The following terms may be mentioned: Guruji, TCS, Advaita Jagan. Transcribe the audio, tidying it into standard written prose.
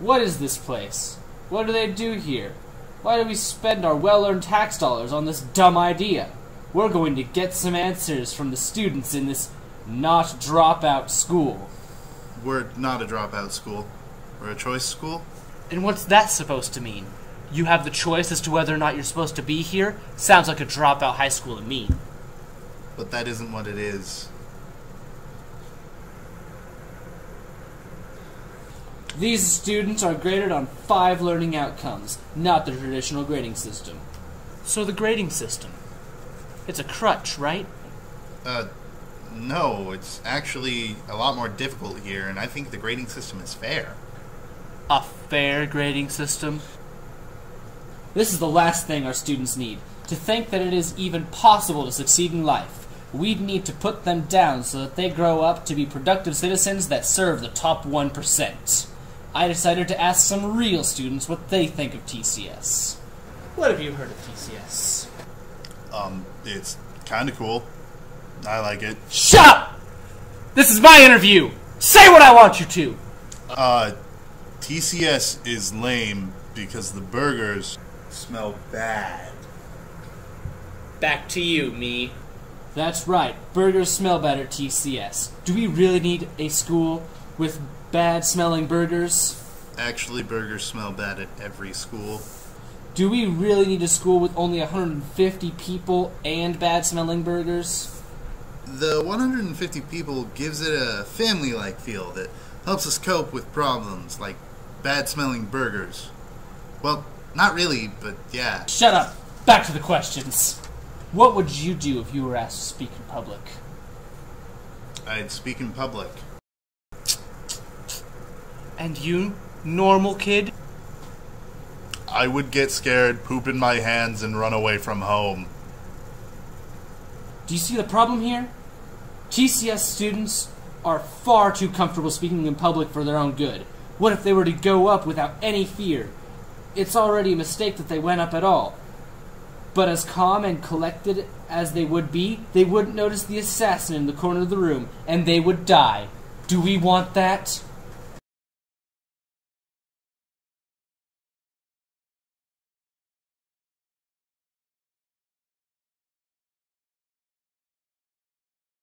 What is this place? What do they do here? Why do we spend our well-earned tax dollars on this dumb idea? We're going to get some answers from the students in this not-dropout school. We're not a dropout school. We're a choice school. And what's that supposed to mean? You have the choice as to whether or not you're supposed to be here? Sounds like a dropout high school to me. But that isn't what it is. These students are graded on 5 learning outcomes, not the traditional grading system. So the grading system, it's a crutch, right? No, it's actually a lot more difficult here, and I think the grading system is fair. A fair grading system? This is the last thing our students need. To think that it is even possible to succeed in life. We'd need to put them down so that they grow up to be productive citizens that serve the top 1%. I decided to ask some real students what they think of TCS. What have you heard of TCS? It's kinda cool. I like it. Shut up! This is my interview! Say what I want you to! TCS is lame because the burgers smell bad. Back to you, me. That's right. Burgers smell bad at TCS. Do we really need a school with bad-smelling burgers? Actually, burgers smell bad at every school. Do we really need a school with only 150 people and bad-smelling burgers? The 150 people gives it a family-like feel that helps us cope with problems like bad-smelling burgers. Well, not really, but yeah. Shut up! Back to the questions! What would you do if you were asked to speak in public? I'd speak in public. And you, normal kid? I would get scared, poop in my hands, and run away from home. Do you see the problem here? TCS students are far too comfortable speaking in public for their own good. What if they were to go up without any fear? It's already a mistake that they went up at all. But as calm and collected as they would be, they wouldn't notice the assassin in the corner of the room, and they would die. Do we want that?